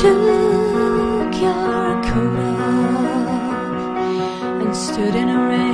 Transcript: took your coat off and stood in a rain.